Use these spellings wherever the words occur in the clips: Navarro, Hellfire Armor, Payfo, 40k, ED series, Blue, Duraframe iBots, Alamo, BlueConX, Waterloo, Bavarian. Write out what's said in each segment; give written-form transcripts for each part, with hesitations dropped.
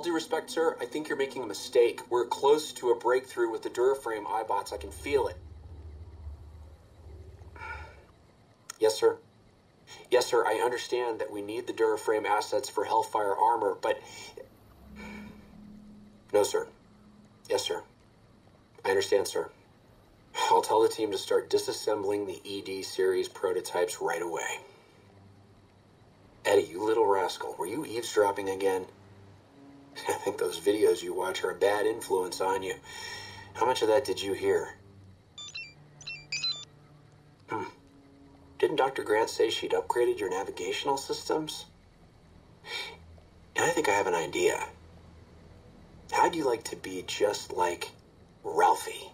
all due respect, sir, I think you're making a mistake. We're close to a breakthrough with the Duraframe iBots. I can feel it. Yes, sir. Yes, sir, I understand that we need the Duraframe assets for Hellfire Armor, but... No, sir. Yes, sir. I understand, sir. I'll tell the team to start disassembling the ED series prototypes right away. Eddie, you little rascal, were you eavesdropping again? I think those videos you watch are a bad influence on you. How much of that did you hear? Didn't Dr. Grant say she'd upgraded your navigational systems? And I think I have an idea. How'd you like to be just like Ralphie?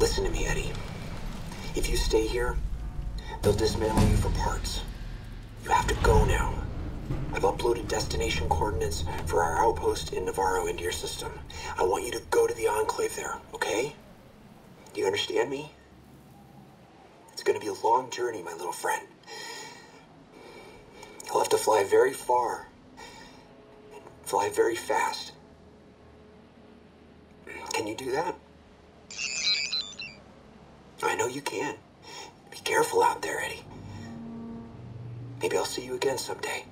Listen to me, Eddie. If you stay here, they'll dismantle you for parts. You have to go now. I've uploaded destination coordinates for our outpost in Navarro into your system. I want you to go to the Enclave there, okay? Do you understand me? It's gonna be a long journey, my little friend. You'll have to fly very far and fly very fast. Can you do that? I know you can. Be careful out there, Eddie. Maybe I'll see you again someday.